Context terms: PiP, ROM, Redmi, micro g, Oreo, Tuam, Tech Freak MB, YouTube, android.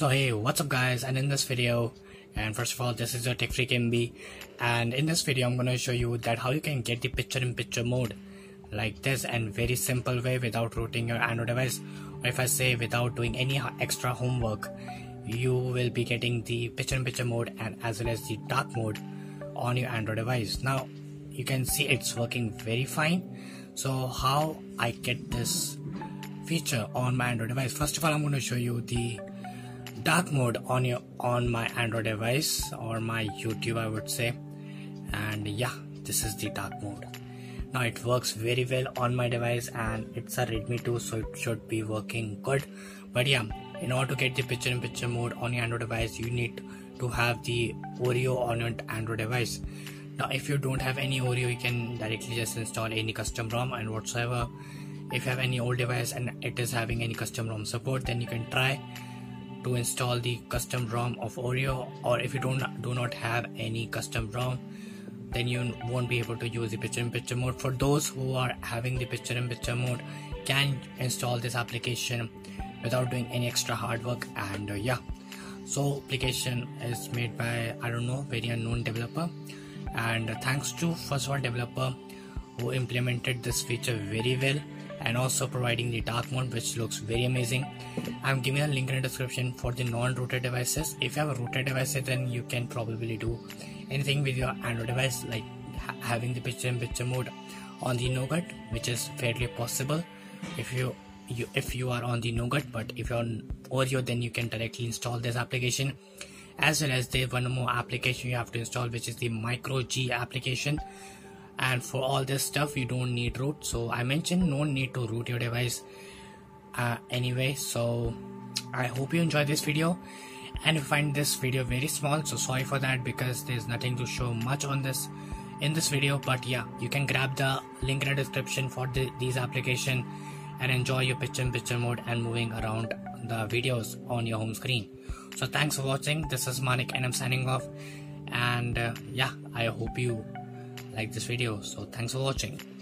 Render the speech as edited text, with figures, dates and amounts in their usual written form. So hey, what's up guys, and in this video, and first of all, this is your Tech Freak MB, and in this video I'm going to show you that how you can get the picture-in-picture mode like this and very simple way without rooting your Android device, or if I say without doing any extra homework. You will be getting the picture-in-picture mode and as well as the dark mode on your Android device. Now you can see it's working very fine. So how I get this feature on my Android device? First of all, I'm going to show you the dark mode on my Android device, or my YouTube I would say, and yeah, this is the dark mode. Now it works very well on my device and it's a Redmi 2, so it should be working good. But yeah, in order to get the picture-in-picture mode on your Android device, you need to have the Oreo on your Android device. Now if you don't have any Oreo, you can directly just install any custom ROM and whatsoever. If you have any old device and it is having any custom ROM support, then you can try to install the custom ROM of Oreo, or if you do not have any custom ROM, then you won't be able to use the picture-in-picture mode. For those who are having the picture-in-picture mode, can install this application without doing any extra hard work. And yeah, so application is made by, I don't know, very unknown developer, and thanks to first one developer who implemented this feature very well and also providing the dark mode, which looks very amazing. I'm giving a link in the description for the non-rooted devices. If you have a rooted device, then you can probably do anything with your Android device, like having the picture-in-picture mode on the Nougat, which is fairly possible if you are on the Nougat. But if you're on Oreo, then you can directly install this application, as well as there one more application you have to install, which is the Micro G application. And for all this stuff, you don't need root. So I mentioned no need to root your device anyway. So I hope you enjoy this video, and you find this video very small, so sorry for that, because there's nothing to show much on this in this video. But yeah, you can grab the link in the description for these application and enjoy your picture-in-picture mode and moving around the videos on your home screen. So thanks for watching. This is Manik and I'm signing off, and yeah, I hope you like this video. So thanks for watching.